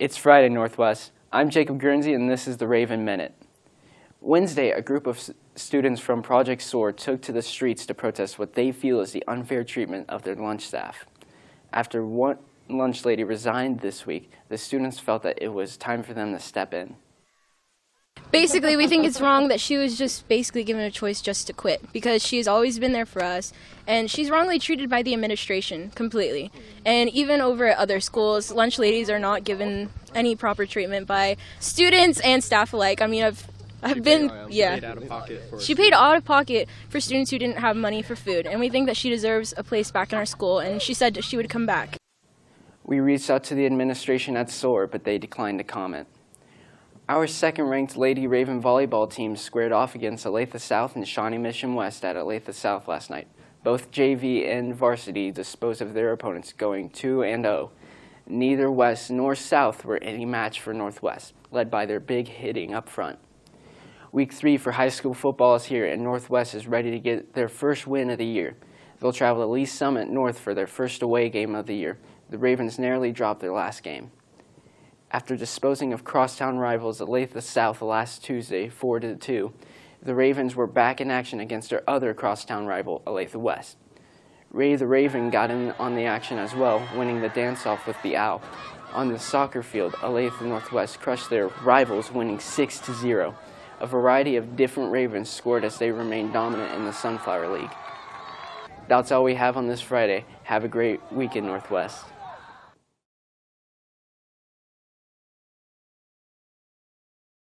It's Friday, Northwest. I'm Jacob Guernsey, and this is the Raven Minute. Wednesday, a group of students from Project SOAR took to the streets to protest what they feel is the unfair treatment of their lunch staff. After one lunch lady resigned this week, the students felt that it was time for them to step in. Basically, we think it's wrong that she was just basically given a choice just to quit, because she's always been there for us, and she's wrongly treated by the administration completely. And even over at other schools, lunch ladies are not given any proper treatment by students and staff alike. I mean, She paid out of pocket for students who didn't have money for food, and we think that she deserves a place back in our school, and she said that she would come back. We reached out to the administration at SOAR, but they declined to comment. Our second-ranked Lady Raven volleyball team squared off against Olathe South and Shawnee Mission West at Olathe South last night. Both JV and varsity disposed of their opponents, going 2-0. Neither West nor South were any match for Northwest, led by their big hitting up front. Week 3 for high school football is here, and Northwest is ready to get their first win of the year. They'll travel to Lee Summit North for their first away game of the year. The Ravens narrowly dropped their last game. After disposing of crosstown rivals Olathe South last Tuesday, 4-2, the Ravens were back in action against their other crosstown rival, Olathe West. Ray the Raven got in on the action as well, winning the dance-off with the Owl. On the soccer field, Olathe Northwest crushed their rivals, winning 6-0. A variety of different Ravens scored as they remained dominant in the Sunflower League. That's all we have on this Friday. Have a great weekend, Northwest.